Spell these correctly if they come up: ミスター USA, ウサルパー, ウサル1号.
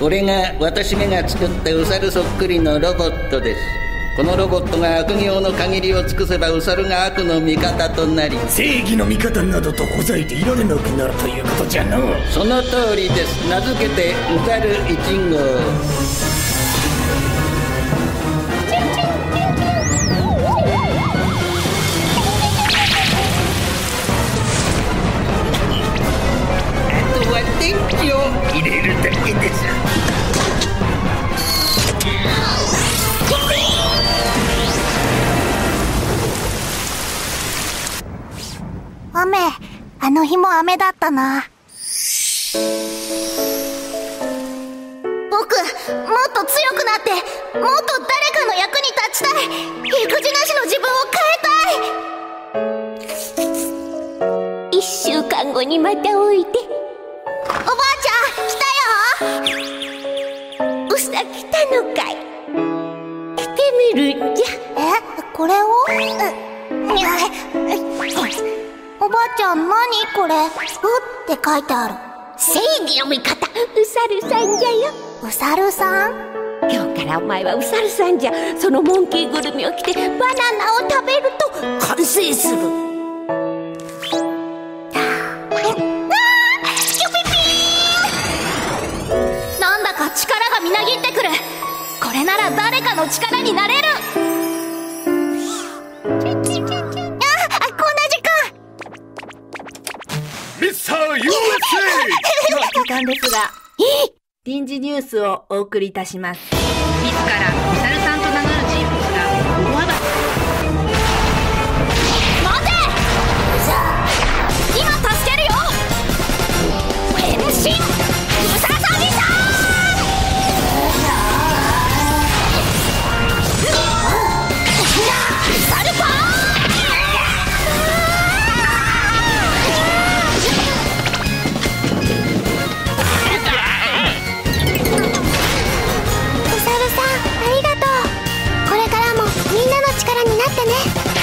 これが私めが作ったウサルそっくりのロボットです。このロボットが悪行の限りを尽くせばウサルが悪の味方となり正義の味方などとほざいていられなくなるということじゃの。その通りです。名付けてウサル1号。雨、あの日も雨だったな。僕、もっと強くなって、もっと誰かの役に立ちたい。育児なしの自分を変えたい。1週間後にまたおいで。おばあちゃん、来たよ。うさ来たのかい。来てみるんじゃ。え、これを？おばあちゃん、何これ？うって書いてある。正義の味方、うさるさんじゃよ。うさるさん？今日からお前はうさるさんじゃ。そのモンキーぐるみを着てバナナを食べると完成する。なんだか力がみなぎってくる。これなら誰かの力になれる。ミスター USA の時間ですが、臨時ニュースをお送りいたします。自らウサルさんと名乗る人物が大暴れ。待て！今助けるよ。変身！ウサルさんでしたー！ウサルパー！力になってね。